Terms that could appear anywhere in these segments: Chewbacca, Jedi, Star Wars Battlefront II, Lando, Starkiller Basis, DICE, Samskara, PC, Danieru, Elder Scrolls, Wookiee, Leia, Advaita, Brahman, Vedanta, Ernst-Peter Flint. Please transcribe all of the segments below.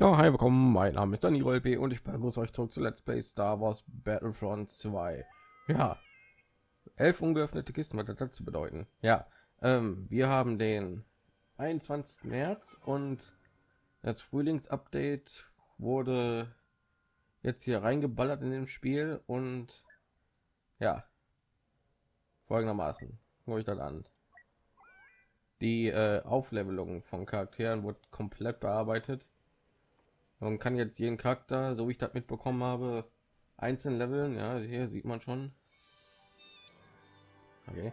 Ja, hi, willkommen, mein Name ist Danieru und ich begrüße euch zurück zu Let's Play Star Wars Battlefront 2. Ja, 11 ungeöffnete Kisten, was das dazu bedeuten. Ja, wir haben den 21. März und das Frühlingsupdate wurde jetzt hier reingeballert in dem Spiel und ja, folgendermaßen, gucke ich das an. Die Auflevelung von Charakteren wurde komplett bearbeitet. Man kann jetzt jeden Charakter, so wie ich das mitbekommen habe, einzeln leveln. Ja, hier sieht man schon. Okay.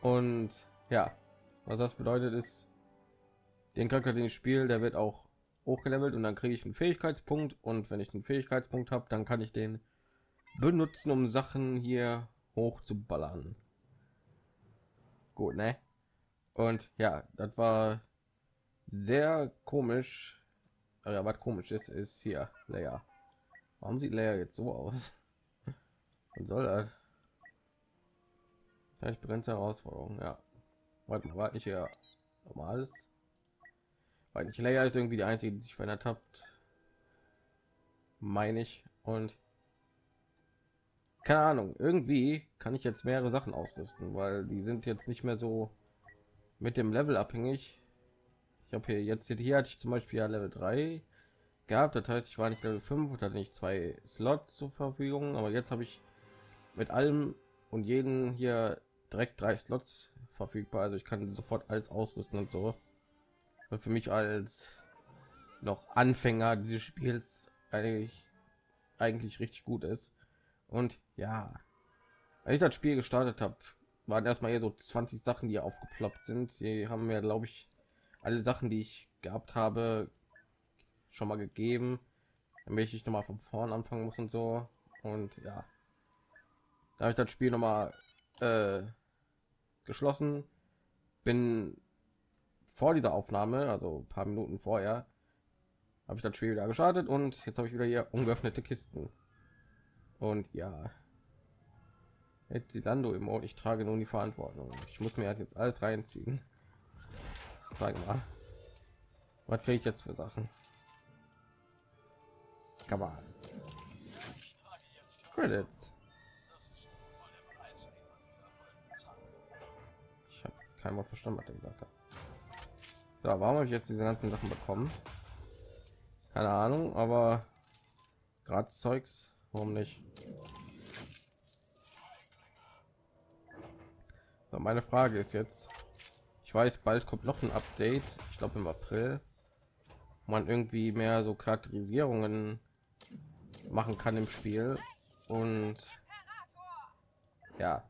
Und ja, was das bedeutet ist, den Charakter, den ich spiele, der wird auch hochgelevelt und dann kriege ich einen Fähigkeitspunkt. Und wenn ich einen Fähigkeitspunkt habe, dann kann ich den benutzen, um Sachen hier hoch zu ballern. Gut, ne? Und ja, das war sehr komisch. Ja, was komisch ist, ist hier Leia. Warum sieht Leia jetzt so aus? Was soll das? Vielleicht brennende Herausforderung. Ja, warte mal, war nicht ja normales, weil nicht Leia ist irgendwie die einzige, die sich verändert hat, meine ich. Und keine Ahnung, irgendwie kann ich jetzt mehrere Sachen ausrüsten, weil die sind jetzt nicht mehr so mit dem Level abhängig. Ich habe hier jetzt hatte ich zum Beispiel ja Level 3 gehabt, das heißt, ich war nicht Level 5 und hatte nicht 2 Slots zur Verfügung, aber jetzt habe ich mit allem und jeden hier direkt 3 Slots verfügbar, also ich kann sofort alles ausrüsten und so. Und für mich als noch Anfänger dieses Spiels eigentlich richtig gut ist. Und ja, als ich das Spiel gestartet habe, waren erstmal hier so 20 Sachen, die aufgeploppt sind. Die haben mir, glaube ich, alle Sachen, die ich gehabt habe, schon mal gegeben, damit ich noch mal von vorn anfangen muss und so. Und ja, da habe ich das Spiel noch mal geschlossen, bin vor dieser Aufnahme, also ein paar Minuten vorher, habe ich das Spiel wieder gestartet und jetzt habe ich wieder hier ungeöffnete Kisten. Und ja, jetzt die Lando im Ort, ich trage nun die Verantwortung. Ich muss mir jetzt alles reinziehen. Sag mal, was kriege ich jetzt für Sachen? Come on. Credits. Ich habe jetzt kein Wort verstanden, was er gesagt hat. So, warum habe ich jetzt diese ganzen Sachen bekommen? Keine Ahnung, aber gratis Zeugs, warum nicht? So, meine Frage ist jetzt, ich weiß, bald kommt noch ein Update, ich glaube im April, wo man irgendwie mehr so Charakterisierungen machen kann im Spiel. Und ja,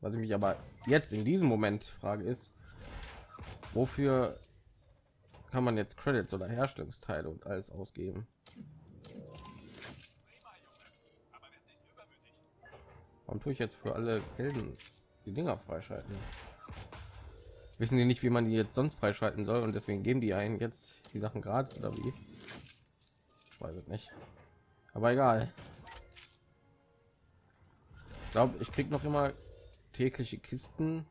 was ich mich aber jetzt in diesem Moment frage ist, wofür kann man jetzt Credits oder Herstellungsteile und alles ausgeben? Warum tue ich jetzt für alle Helden die Dinger freischalten? Wissen die nicht, wie man die jetzt sonst freischalten soll und deswegen geben die einen jetzt die Sachen gratis oder wie? Ich weiß es nicht, aber egal. Ich glaube, ich krieg noch immer tägliche Kisten.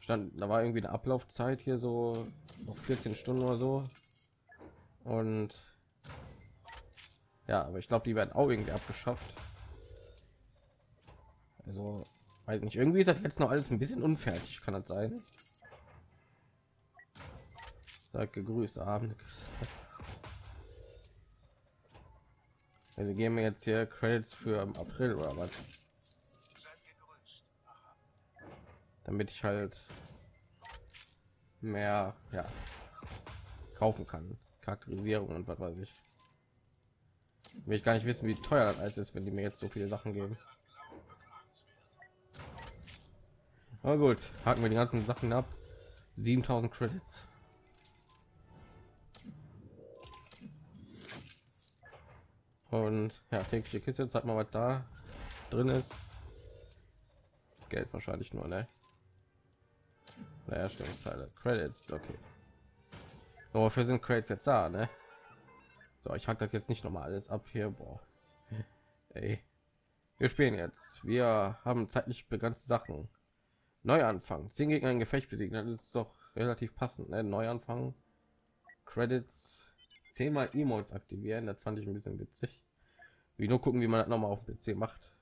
Stand, da war irgendwie eine Ablaufzeit hier so noch 14 Stunden oder so. Und ja, aber ich glaube, die werden auch irgendwie abgeschafft. Also weiß nicht, irgendwie ist das jetzt noch alles ein bisschen unfertig, kann das sein? Gegrüßt Abend. Also geben wir jetzt hier Credits für im April oder was, damit ich halt mehr, ja, kaufen kann, Charakterisierung und was weiß ich. Will ich gar nicht wissen, wie teuer das alles ist, wenn die mir jetzt so viele Sachen geben. Aber gut, haken wir die ganzen Sachen ab. 7000 Credits. Und ja, tägliche Kiste, zeigt mal, was da drin ist. Geld wahrscheinlich nur, ne? Na, Herstellungsteile, Credits, okay. Aber wofür sind Credits jetzt da, ne? So, ich hack das jetzt nicht noch mal alles ab hier, boah. Ey. Wir spielen jetzt. Wir haben zeitlich begrenzte Sachen. Neuanfang. 10 gegen ein Gefecht besiegen, das ist doch relativ passend, ne? Neuanfang. Credits. 10 mal Emotes aktivieren. Das fand ich ein bisschen witzig. Wie nur gucken, wie man das nochmal auf dem PC macht.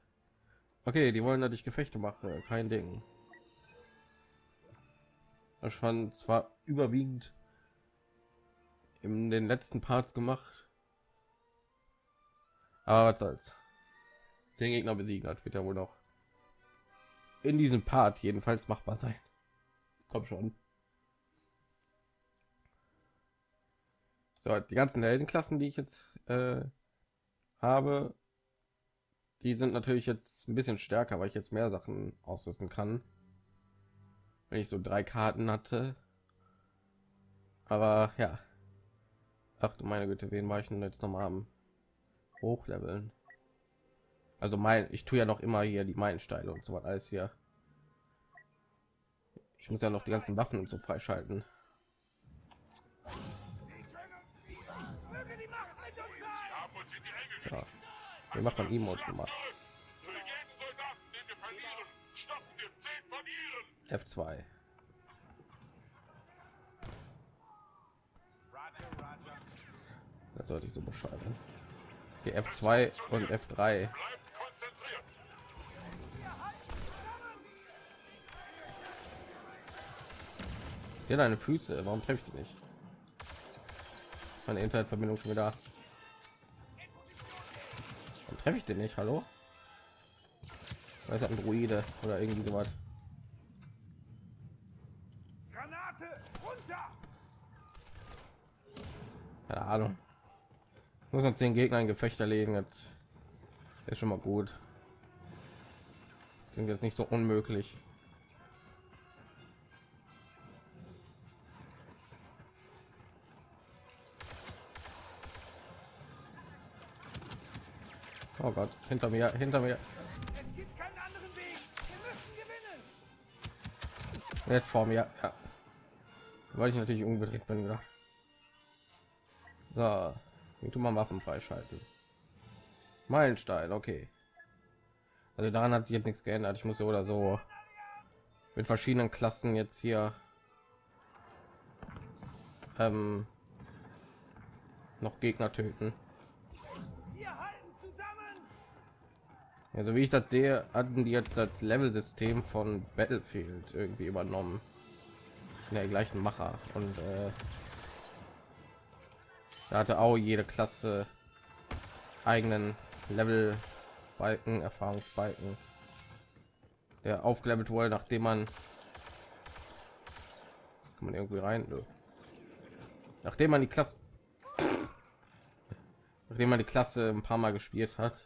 Okay, die wollen natürlich Gefechte machen, kein Ding. Das fand zwar überwiegend in den letzten Parts gemacht, aber was soll's. 10 Gegner besiegen, das wird ja wohl noch in diesem Part jedenfalls machbar sein. Komm schon. So, die ganzen Heldenklassen, die ich jetzt habe, die sind natürlich jetzt ein bisschen stärker, weil ich jetzt mehr Sachen ausrüsten kann. Wenn ich so 3 Karten hatte, aber ja, ach du meine Güte, wen war ich denn jetzt noch mal am Hochleveln? Also ich tue ja noch immer hier die Meilensteine und so was alles hier. Ich muss ja noch die ganzen Waffen und so freischalten. Ja. Hier macht man Emotes gemacht. F2. Das sollte ich so beschreiben. Die F2 und F3. Ich sehe deine Füße. Warum treffe ich die nicht? Meine Internetverbindung schon wieder. Warum treffe ich den nicht? Hallo? Weil es ein Droide oder irgendwie so was. Keine Ahnung. Muss uns den Gegner in Gefecht erlegen, das ist schon mal gut. Klingt jetzt nicht so unmöglich. Oh Gott, hinter mir, hinter mir. Es gibt keinen anderen Weg. Wir müssen gewinnen. Jetzt vor mir, ja. Weil ich natürlich umgedreht bin, gedacht. So, wie tun wir Waffen freischalten? Meilenstein, okay. Also daran hat sich jetzt nichts geändert. Ich muss so oder so mit verschiedenen Klassen jetzt hier noch Gegner töten. Also wie ich das sehe, hatten die jetzt das Level-System von Battlefield irgendwie übernommen. In der gleichen Macher und da hatte auch jede Klasse eigenen Level Balken, Erfahrungsbalken, der aufgelevelt wurde, nachdem man irgendwie rein, nachdem man die Klasse ein paar Mal gespielt hat.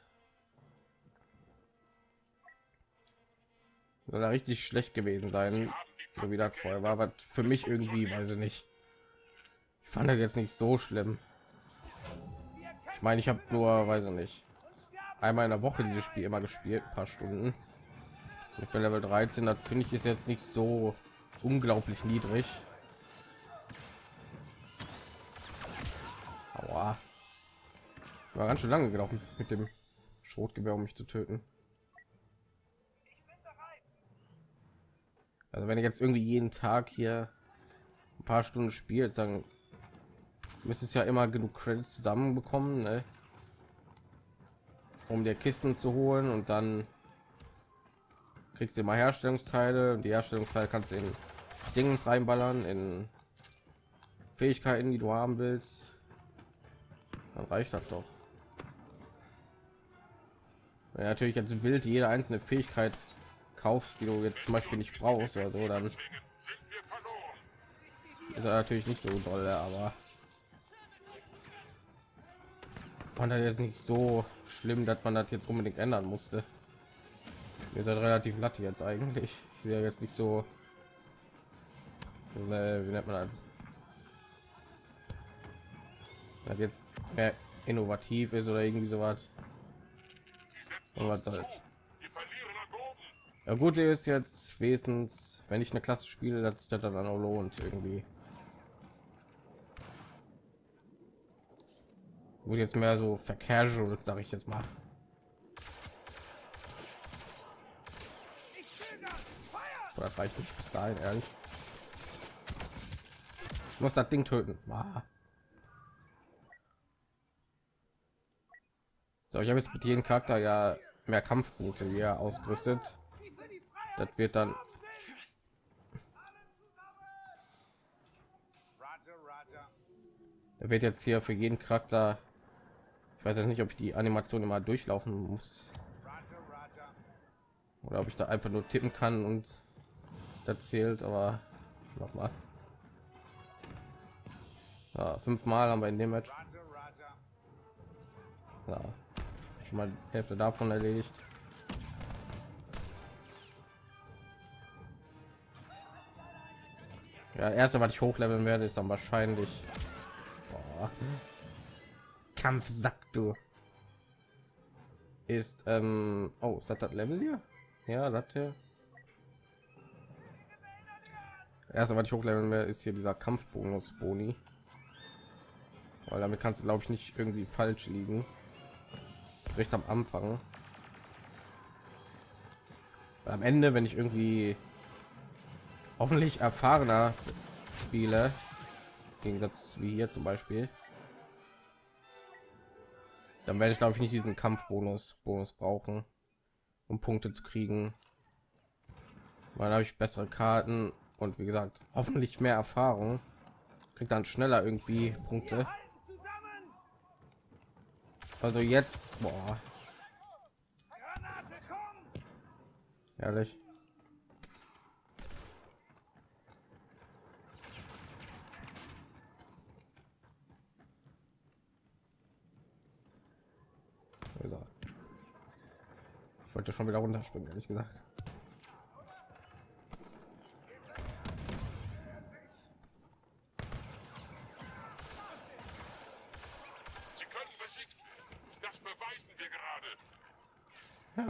Soll da richtig schlecht gewesen sein, so wie das vorher war, aber für mich irgendwie, weiß ich nicht, ich fand das jetzt nicht so schlimm. Ich meine, ich habe nur, weiß ich nicht, einmal in der Woche dieses Spiel immer gespielt, ein paar Stunden. Ich bin Level 13, das finde ich ist jetzt nicht so unglaublich niedrig. Aua. Ich war ganz schön lange gelaufen mit dem Schrotgewehr, um mich zu töten. Also wenn ich jetzt irgendwie jeden Tag hier ein paar Stunden spielt, dann müsste es ja immer genug Credits zusammenbekommen, ne? Um dir Kisten zu holen, und dann kriegst du immer Herstellungsteile, und die Herstellungsteile kannst du in Dingens reinballern, in Fähigkeiten, die du haben willst. Dann reicht das doch. Wenn du natürlich jetzt wild jede einzelne Fähigkeit kaufst, die du jetzt zum Beispiel nicht brauchst oder so, dann ist er natürlich nicht so doll, aber fand er jetzt nicht so schlimm, dass man das jetzt unbedingt ändern musste. Wir sind relativ latte jetzt eigentlich. Ich sehe jetzt nicht so, wie nennt man das, dass jetzt mehr innovativ ist oder irgendwie so was. Und was soll's. Ja, gut ist jetzt wesens, wenn ich eine Klasse spiele, dass sich das dann auch lohnt irgendwie. Gut, jetzt mehr so vercasual, sage ich jetzt mal. Oder reicht nicht bis dahin, ehrlich. Ich muss das Ding töten. Ah. So, ich habe jetzt mit jedem Charakter ja mehr Kampfpunkte, wie er ausgerüstet. Das wird dann. Da wird jetzt hier für jeden Charakter. Ich weiß jetzt nicht, ob ich die Animation immer durchlaufen muss. Oder ob ich da einfach nur tippen kann und das zählt, aber nochmal. Ja, 5 Mal haben wir in dem Match. Ja, schon mal die Hälfte davon erledigt. Ja, erste, was ich hochleveln werde, ist dann wahrscheinlich Kampf, sagt du. Ist oh, ist das Level hier? Ja, das hier. Erst einmal, was ich hochleveln werde, ist hier dieser Kampfbonus Boni, weil damit kannst du, glaube ich, nicht irgendwie falsch liegen. Ist recht am Anfang, weil am Ende, wenn ich irgendwie hoffentlich erfahrener spiele, im Gegensatz wie hier zum Beispiel, dann werde ich, glaube ich, nicht diesen Kampfbonus brauchen, um Punkte zu kriegen, weil habe ich bessere Karten und, wie gesagt, hoffentlich mehr Erfahrung, kriegt dann schneller irgendwie Punkte. Also jetzt, boah, ehrlich. Ich wollte schon wieder runterspringen, ehrlich gesagt. Sie können besiegt werden. Das beweisen wir gerade.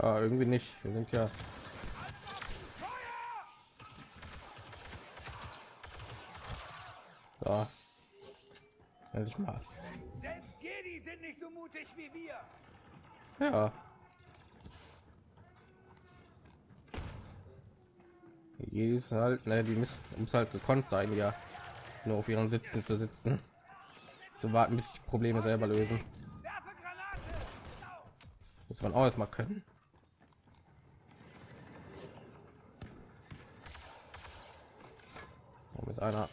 Ja, irgendwie nicht. Wir sind ja. Da. Endlich mal. Selbst Jedi sind nicht so mutig wie wir. Ja. Die ist halt, ne, die muss halt gekonnt sein, ja, nur auf ihren Sitzen zu sitzen, zu warten, bis die Probleme selber lösen. Muss man auch erstmal können. Warum ist einer?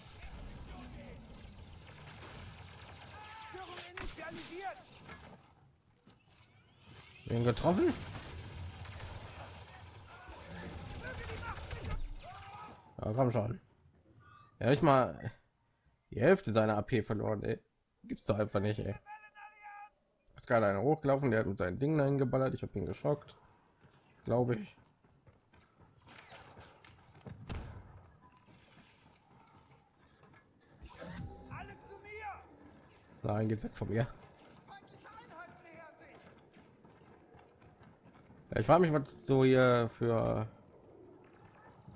Wen getroffen? Ja, komm schon. Ja, ich mal die Hälfte seiner AP verloren, ey. Gibt's da einfach nicht, ey. Ist gerade einer hochgelaufen, der hat mit seinen Dingen dahin geballert. Ich habe ihn geschockt, glaube ich. Nein, geht weg von mir. Ich frage mich, was so hier für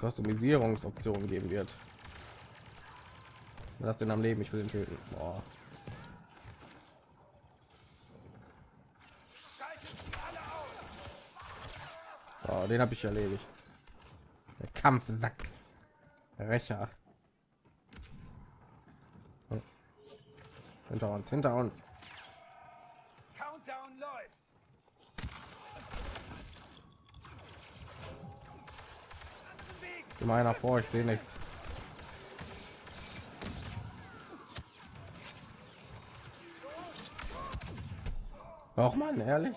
Customisierungsoptionen geben wird. Lass den am Leben, ich will ihn töten. Boah. Boah, den habe ich erledigt. Der Kampfsack. Rächer. Oh. Hinter uns, hinter uns. Meiner vor, ich sehe nichts. Auch man ehrlich,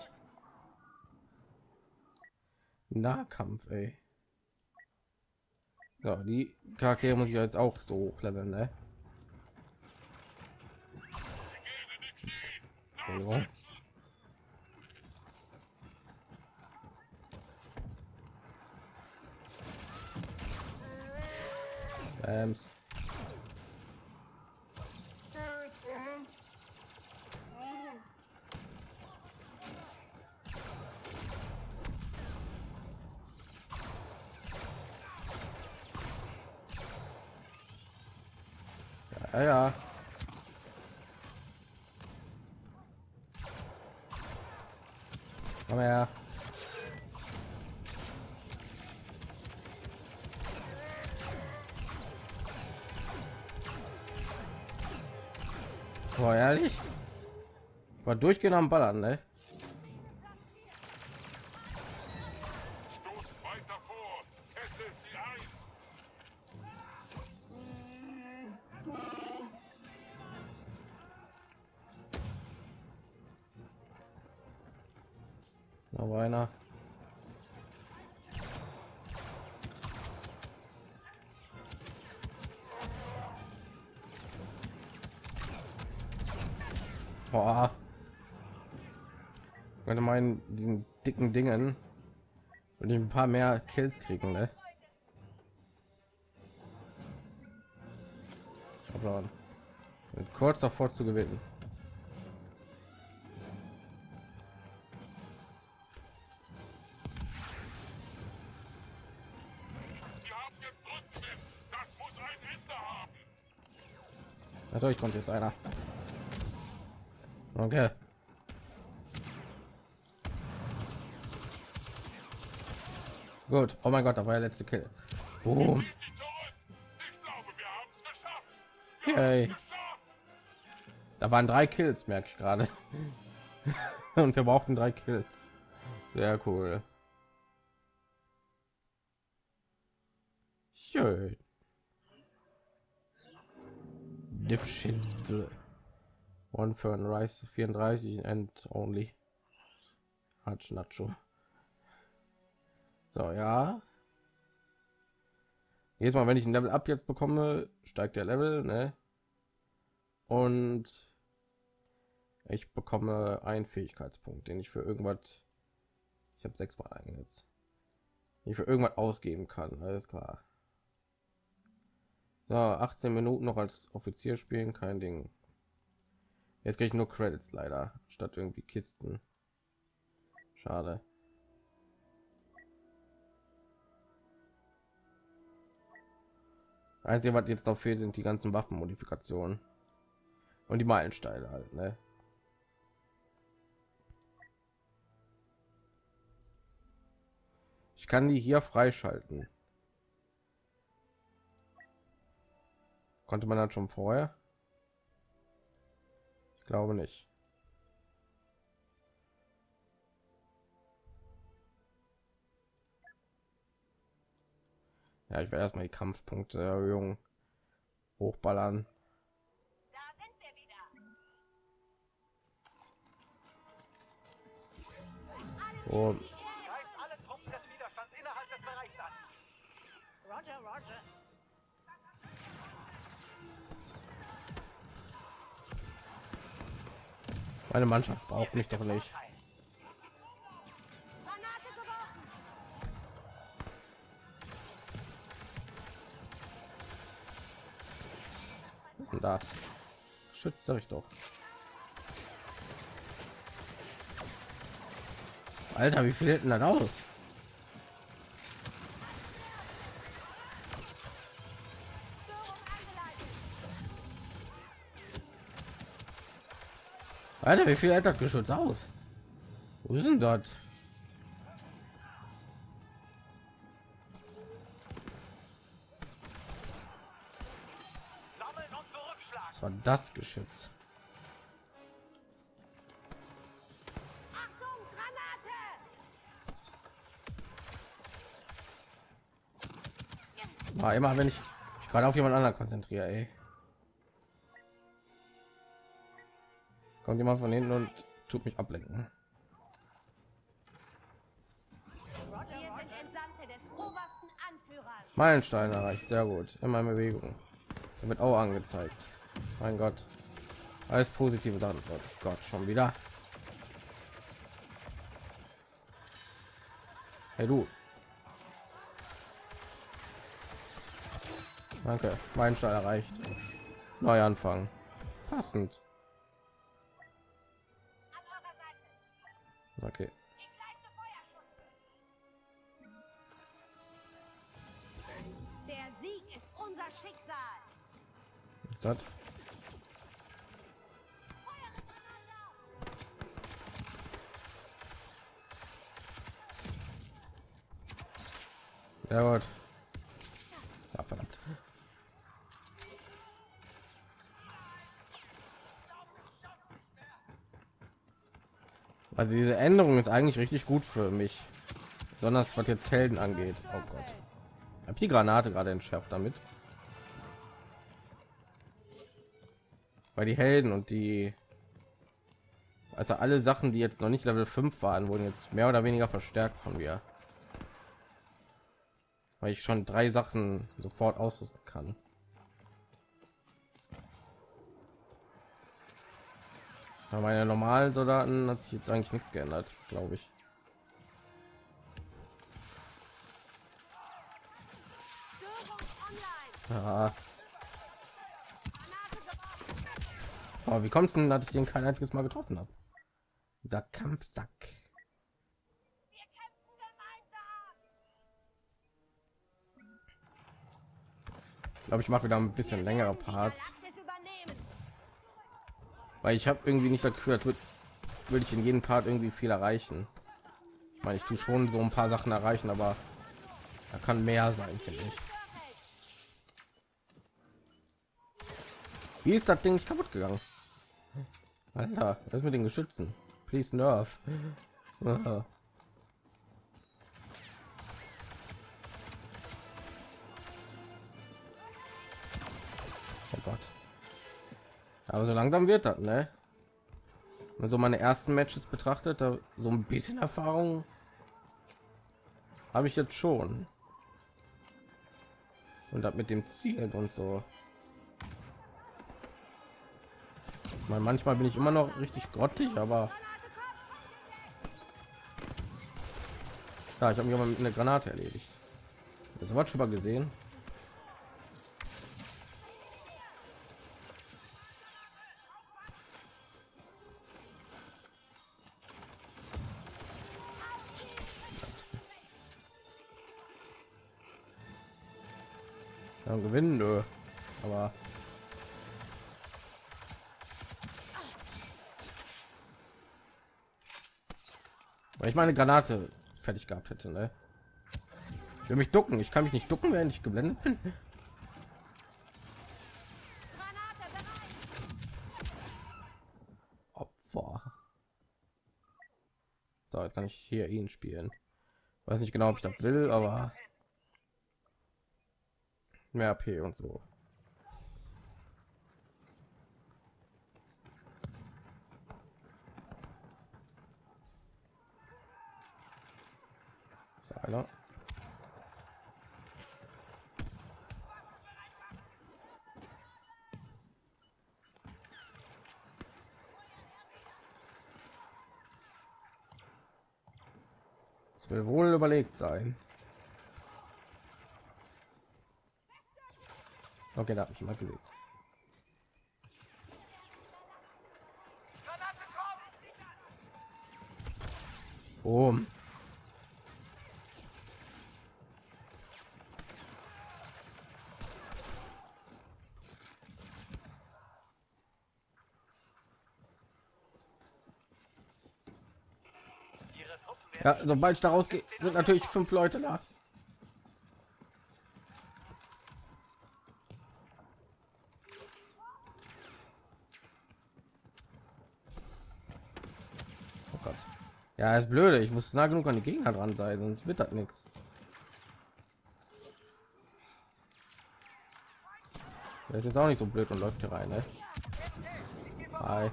Nahkampf, ey. Ja, die Charaktere muss ich jetzt auch so hochleveln, ne? Ups. Ja, ja. Komm her. Ehrlich, war durchgehend am Ballern, ne? Aber einer. Boah. Ich könnte meinen, diesen dicken Dingen und ein paar mehr Kills kriegen, ne? Kurz davor zu gewinnen. Natürlich kommt jetzt einer. Okay. Gut. Oh mein Gott, da war der letzte Kill. Boom. Hey. Da waren 3 Kills, merke ich gerade. Und wir brauchten 3 Kills. Sehr cool. Schön. Diff Ships. One for Rice 34 and only. Hatsch Nacho. So, ja. Jedes Mal, wenn ich ein Level Up jetzt bekomme, steigt der Level, ne? Und ich bekomme einen Fähigkeitspunkt, den ich für irgendwas, ich habe 6 mal eingesetzt, ich für irgendwas ausgeben kann. Alles klar. So, 18 Minuten noch als Offizier spielen, kein Ding. Jetzt kriege ich nur Credits leider, statt irgendwie Kisten. Schade. Einzige, was jetzt noch fehlt, sind die ganzen Waffenmodifikationen und die Meilensteine halt, ne? Ich kann die hier freischalten. Konnte man dann schon vorher? Ich glaube nicht. Ja, ich werde erstmal die Kampfpunkte Erhöhung hochballern. Da sind wir wieder. Oh. Greift alle Truppen des Widerstands innerhalb des Bereichs an. Roger, Roger. Meine Mannschaft braucht mich doch nicht. Da schützt euch doch, Alter, wie viel hätten dann aus? Alter, wie viel hält das Geschütz aus? Wo ist denn das? War das Geschütz? Achtung, Granate! War immer, wenn ich gerade auf jemand anderen konzentriere, ey. Kommt jemand von hinten und tut mich ablenken. Wir sind Entsandte des obersten Anführers. Meilenstein erreicht, sehr gut. Immer in Bewegung. Damit auch angezeigt. Mein Gott, alles positive dann. Oh Gott, schon wieder. Hey du. Danke, mein Stall erreicht. Neuanfang. Passend. Okay. Der Sieg ist unser Schicksal. Das. Ja, gut. Ja, verdammt. Also diese Änderung ist eigentlich richtig gut für mich, besonders was jetzt Helden angeht. Oh Gott, ich habe die Granate gerade entschärft damit, weil die Helden und die Also alle Sachen, die jetzt noch nicht Level 5 waren, wurden jetzt mehr oder weniger verstärkt von mir. Weil ich schon 3 Sachen sofort ausrüsten kann. Bei meinen normalen Soldaten hat sich jetzt eigentlich nichts geändert, glaube ich. Ja. Aber wie kommt es denn, dass ich den kein einziges Mal getroffen habe? Dieser Kampfsack. Ich glaube, ich mache wieder ein bisschen längere Parts, weil ich habe irgendwie nicht das Gefühl, als würde ich in jedem Part irgendwie viel erreichen. Ich meine, ich tue schon so ein paar Sachen erreichen, aber da kann mehr sein, finde ich. Wie ist das Ding nicht kaputt gegangen? Alter, das mit den Geschützen. Please nerf. Ja. Oh Gott. Aber so langsam wird das, ne? Wenn so meine ersten Matches betrachtet, da so ein bisschen Erfahrung habe ich jetzt schon. Und das mit dem Ziel und so. Manchmal bin ich immer noch richtig grottig, aber ja, ich habe mich aber mit einer Granate erledigt. Das war schon mal gesehen. Dann gewinnen, nö. Aber weil ich meine Granate fertig gehabt hätte, ne? Ich will mich ducken. Ich kann mich nicht ducken, während ich geblendet bin. Opfer. So, jetzt kann ich hier ihn spielen. Weiß nicht genau, ob ich das will, aber mehr AP und so. Hallo. Es will wohl überlegt sein. Okay, da habe ich mal gelegt. Oh. Ja, sobald ich da rausgehe, sind natürlich 5 Leute da. Oh Gott. Ja, ist blöde. Ich muss nah genug an die Gegner dran sein, sonst wird das nichts. Das ist auch nicht so blöd und läuft hier rein, ne? Hi.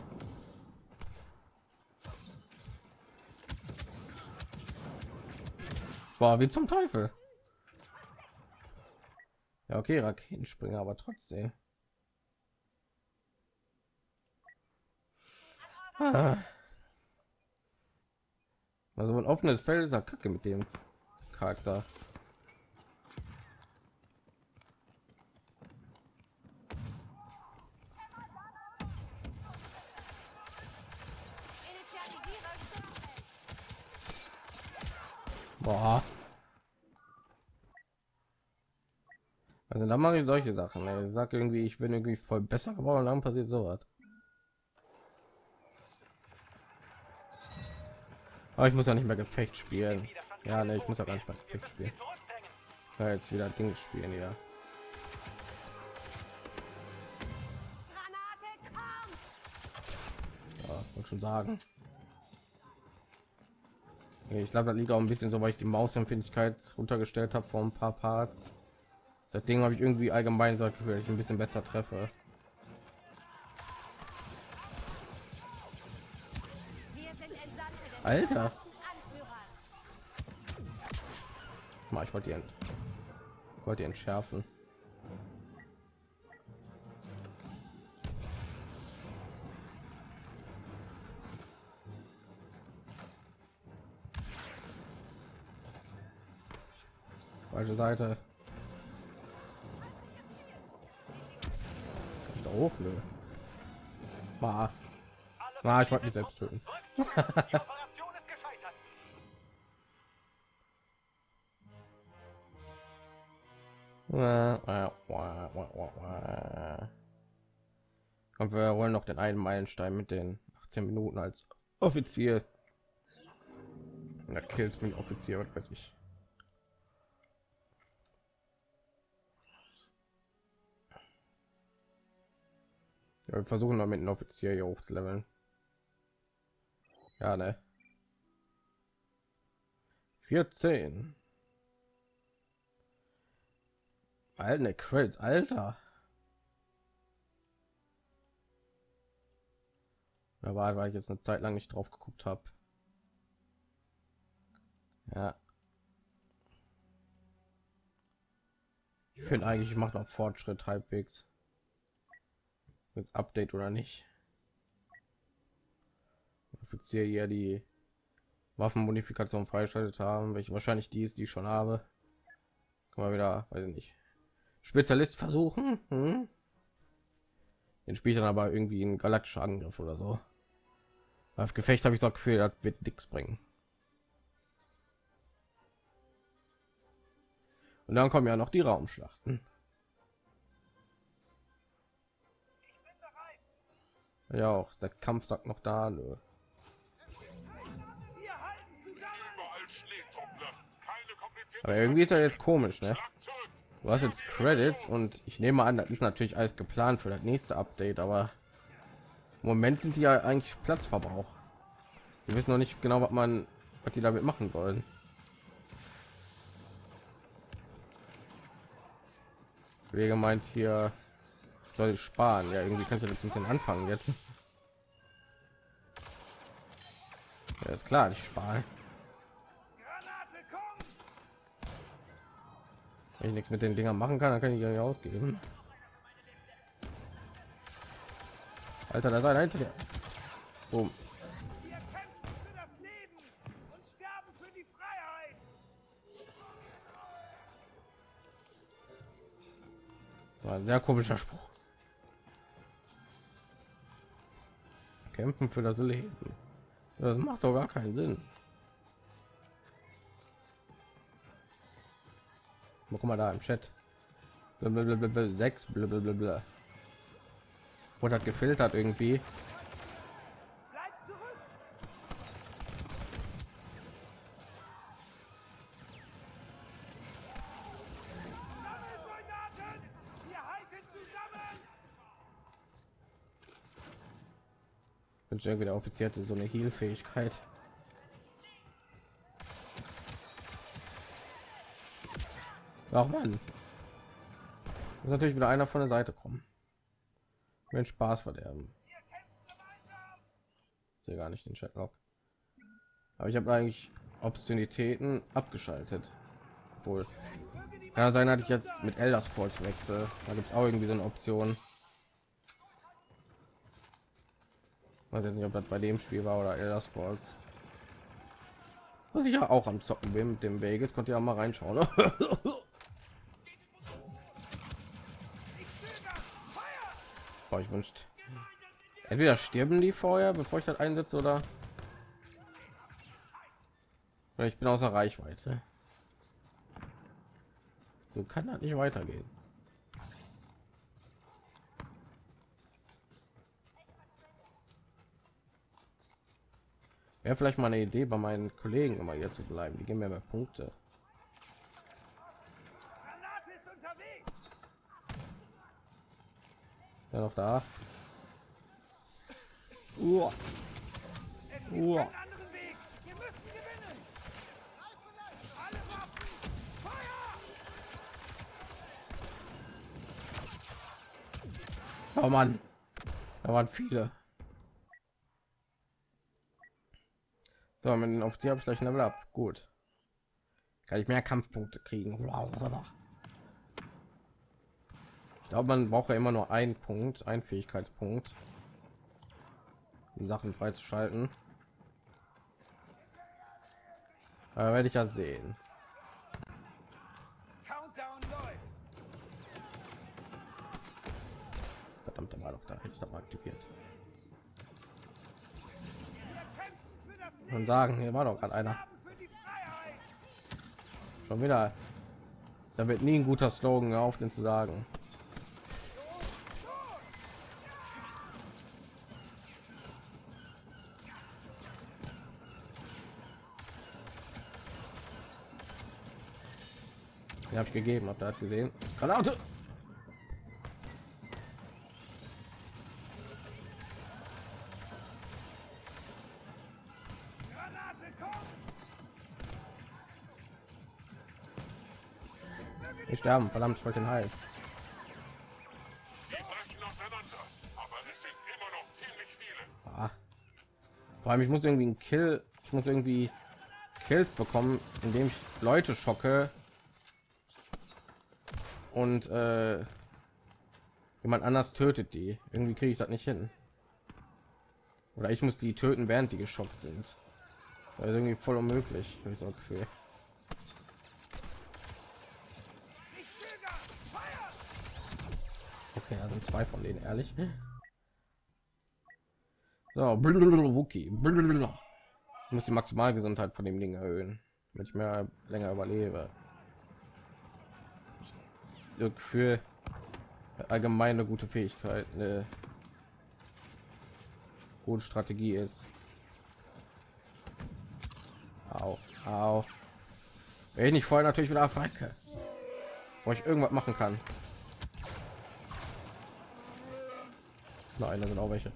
War wie zum Teufel. Ja, okay, Raketenspringer, aber trotzdem. Ah. Also ein offenes Feld ist ja kacke mit dem Charakter. Also dann mache ich solche Sachen. Ich sage irgendwie, ich bin irgendwie voll besser geworden und dann passiert so was. Aber ich muss ja nicht mehr Gefecht spielen. Ja, ne, ich muss ja gar nicht mehr Gefecht spielen. Ja, jetzt wieder Dinge spielen, ja. Ja, wollte schon sagen. Ich glaube, das liegt auch ein bisschen so, weil ich die Mausempfindlichkeit runtergestellt habe vor ein paar Parts. Seitdem habe ich irgendwie allgemein das Gefühl, dass ich ein bisschen besser treffe. Alter. Mal, ich wollte die entschärfen. Falsche Seite. Da hoch, nö. Mal. Ah, ich wollte mich selbst töten. Und wir wollen noch den einen Meilenstein mit den 18 Minuten als Offizier. Na, kills mich Offizier, was weiß ich. Ja, wir versuchen noch mit einem Offizier hier hochzuleveln. Ja, ne. 14. Alter, Credits, Alter. Da war, weil ich jetzt eine Zeit lang nicht drauf geguckt habe. Ja. Ich finde eigentlich, ich mache noch Fortschritt halbwegs. Mit Update oder nicht. Offizier hier die Waffenmodifikation freigeschaltet haben, welche wahrscheinlich die ist, die ich schon habe. Kann man wieder, weiß ich nicht. Spezialist versuchen, den spielt dann aber irgendwie ein galaktischer Angriff oder so. Auf Gefecht habe ich das Gefühl, das wird nichts bringen. Und dann kommen ja noch die Raumschlachten. Ja, auch der Kampfsack noch da. Nö. Aber irgendwie ist er jetzt komisch, ne? Du hast jetzt Credits und ich nehme an, das ist natürlich alles geplant für das nächste Update, aber im Moment sind die ja eigentlich Platzverbrauch. Wir wissen noch nicht genau, was die damit machen sollen. Wege meint hier, ich soll ich sparen. Ja, irgendwie kannst du jetzt mit dem anfangen jetzt. Ja, ist klar, ich spare. Wenn ich nichts mit den Dingern machen kann, dann kann ich ja nicht ausgeben. Alter, da sei hinter dir. Boom. Wir kämpfen für das Leben und sterben für die Freiheit. War ein sehr komischer Spruch. Kämpfen für das Leben. Das macht doch gar keinen Sinn. Guck mal da im Chat. 6 blablabla. Wurde hat gefiltert irgendwie. Bleib zurück. Soldaten, wir halten zusammen. Wünsche irgendwie der Offizier so eine Heal-Fähigkeit. Ach man, muss natürlich wieder einer von der Seite kommen. Wenn Spaß verderben. Sehe gar nicht den Chatlog. Aber ich habe eigentlich Obszönitäten abgeschaltet. Obwohl, ja, sein hatte ich jetzt mit Elder Scrolls wechsel. Da gibt es auch irgendwie so eine Option. Weiß jetzt nicht, ob das bei dem Spiel war oder Elder Scrolls. Was ich ja auch am Zocken bin mit dem Vegas, konnte ja mal reinschauen. Ich wünscht, entweder sterben die vorher, bevor ich das einsetze, oder ich bin außer Reichweite. So kann das nicht weitergehen. Wäre vielleicht mal eine Idee, bei meinen Kollegen immer hier zu bleiben. Die geben mir mehr Punkte. Ja, noch da. Oh Mann, da waren viele. So, So, mit den Offizier habe ich gleich ein Level ab. Gut. Kann ich mehr Kampfpunkte kriegen. Wow. Ich glaube, man braucht ja immer nur einen Punkt, einen Fähigkeitspunkt, um Sachen freizuschalten. Aber werde ich ja sehen. Verdammt, der war doch da. Hätte ich doch mal aktiviert. Und sagen, hier war doch gerade einer. Schon wieder. Da wird nie ein guter Slogan auf, den zu sagen. Den habe ich gegeben, habt ihr das gesehen? Granate! Ich sterben, verdammt, ich wollte den Heil. Ah. Vor allem, ich muss irgendwie einen Kill, ich muss irgendwie Kills bekommen, indem ich Leute schocke und jemand anders tötet die. Irgendwie kriege ich das nicht hin. Oder ich muss die töten, während die geschockt sind. Das ist irgendwie voll unmöglich, habe ich so ein Gefühl. Okay, da sind zwei von denen, ehrlich. So, Wookiee. Ich muss die Maximalgesundheit von dem Ding erhöhen, wenn ich mehr länger überlebe. Für allgemeine gute Fähigkeit, eine gute Strategie ist. Au, au. Wenn ich nicht vorher natürlich wieder abweiche, wo ich irgendwas machen kann. Nein, da sind auch welche.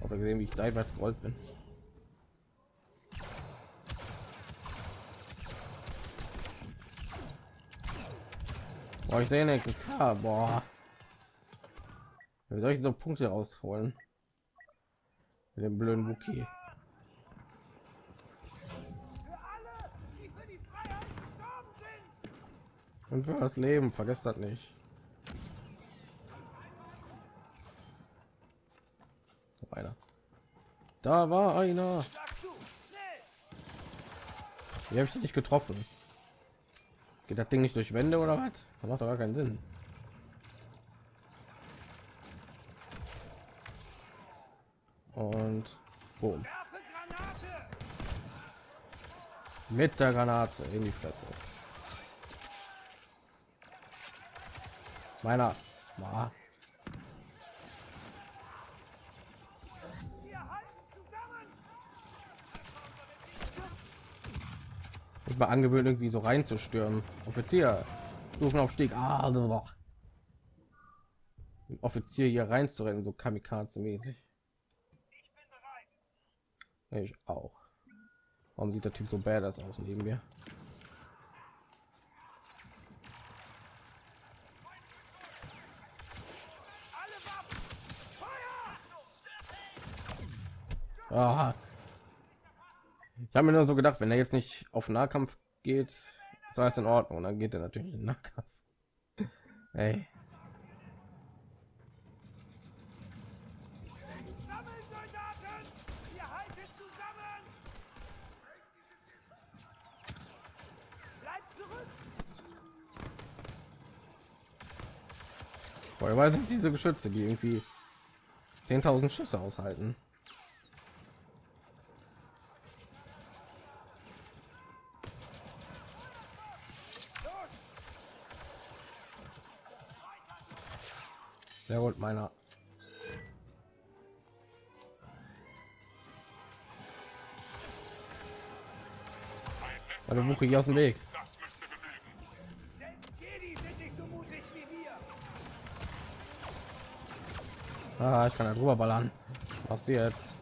Aber gesehen, wie ich seitwärts gerollt bin. Boah, ich sehe nichts. Ah, boah. Wie soll ich so Punkte rausholen? Mit dem blöden Wookiee. Und für das Leben, vergesst das nicht. Einer. Da war einer. Hier habe ich nicht getroffen. Geht das Ding nicht durch Wände oder was? Das macht doch gar keinen Sinn. Und boom. Mit der Granate in die Fresse. Meiner. Ah. Ich war angewöhnt, irgendwie so reinzustürmen. Offizier suchen auf Steg. Ah, doch. Offizier hier reinzurennen, so kamikaze mäßig. Ich bin bereit. Ich auch. Warum sieht der Typ so badass aus neben mir? Aha. Ich habe mir nur so gedacht, wenn er jetzt nicht auf Nahkampf geht, ist alles in Ordnung. Und dann geht er natürlich in den Nahkampf. Hey. Boah, weil sind diese Geschütze, die irgendwie 10.000 Schüsse aushalten. Sehr gut, meiner. Also Wookiee aus dem Weg. Ah, ich kann da drüber ballern. Was jetzt?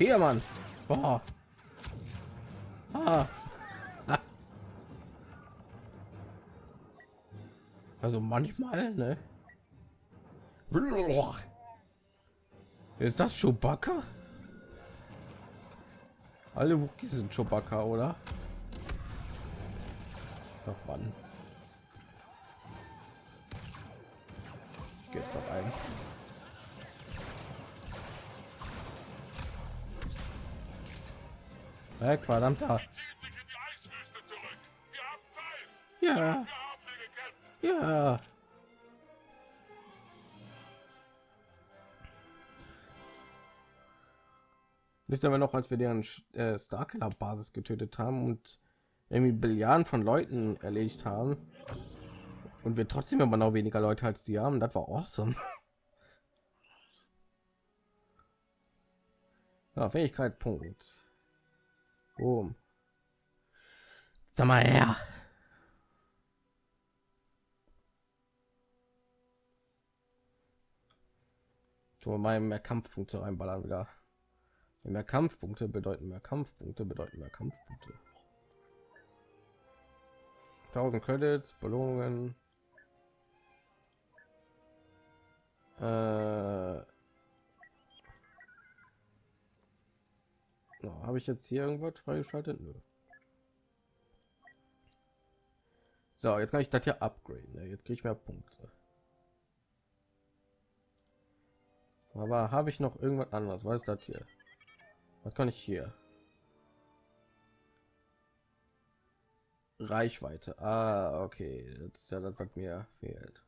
Hier, Mann. Boah. Ah. Also manchmal, ne? Ist das Chewbacca? Alle Wookiee sind Chewbacca, oder? Doch, Mann. Geht's doch ein. Ja, verdammt. Da. Ja. Ja. Nicht aber noch, als wir deren Starkiller Basis getötet haben und irgendwie Billiarden von Leuten erledigt haben und wir trotzdem immer noch weniger Leute als die haben, das war awesome. Ja, Fähigkeit Punkt. Boom. Sag mal her. Zu meinem mehr Kampfpunkte einballern wieder. Mehr Kampfpunkte bedeuten mehr Kampfpunkte bedeuten mehr Kampfpunkte. 1000 Credits, Belohnungen. Habe ich jetzt hier irgendwas freigeschaltet? Nö. So, jetzt kann ich das hier upgraden. Ne? Jetzt kriege ich mehr Punkte. Aber habe ich noch irgendwas anderes? Was ist das hier? Was kann ich hier? Reichweite. Ah, okay. Das ist ja das, was mir fehlt.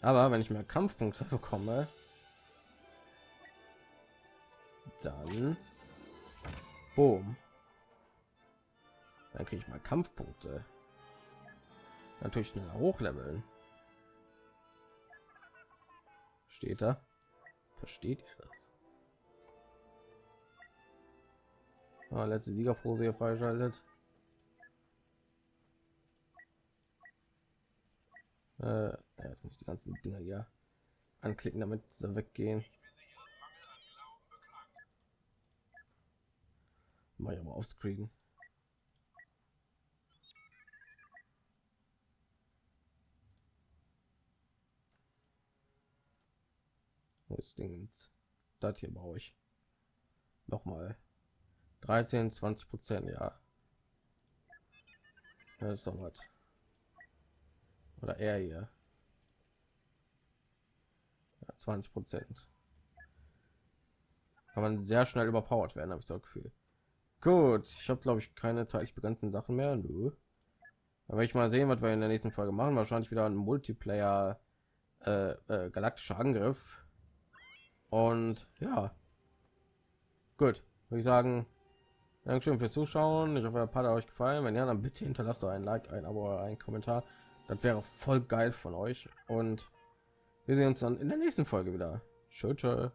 Aber wenn ich mehr Kampfpunkte bekomme, dann boom. Dann kriege ich mal Kampfpunkte. Natürlich schneller hochleveln. Steht da? Versteht ihr das? Ah, letzte Siegerpose hier freischaltet. Jetzt muss ich die ganzen Dinger hier anklicken, damit sie weggehen. Mal ja mal aufscreen. Das Ding, das hier brauche ich noch mal 13, 20%, ja. Das ist doch was. Oder er hier. Ja, 20%. Kann man sehr schnell überpowered werden, habe ich so Gefühl. Gut, ich habe glaube ich keine zeitlich begrenzten Sachen mehr. Nö. Aber ich mal sehen, was wir in der nächsten Folge machen. Wahrscheinlich wieder ein Multiplayer galaktischer Angriff. Und ja. Gut, würde ich sagen. Dankeschön fürs Zuschauen. Ich hoffe, der Part hat euch gefallen. Wenn ja, dann bitte hinterlasst doch ein Like, ein Abo oder einen Kommentar. Das wäre voll geil von euch. Und wir sehen uns dann in der nächsten Folge wieder. Tschö, tschö.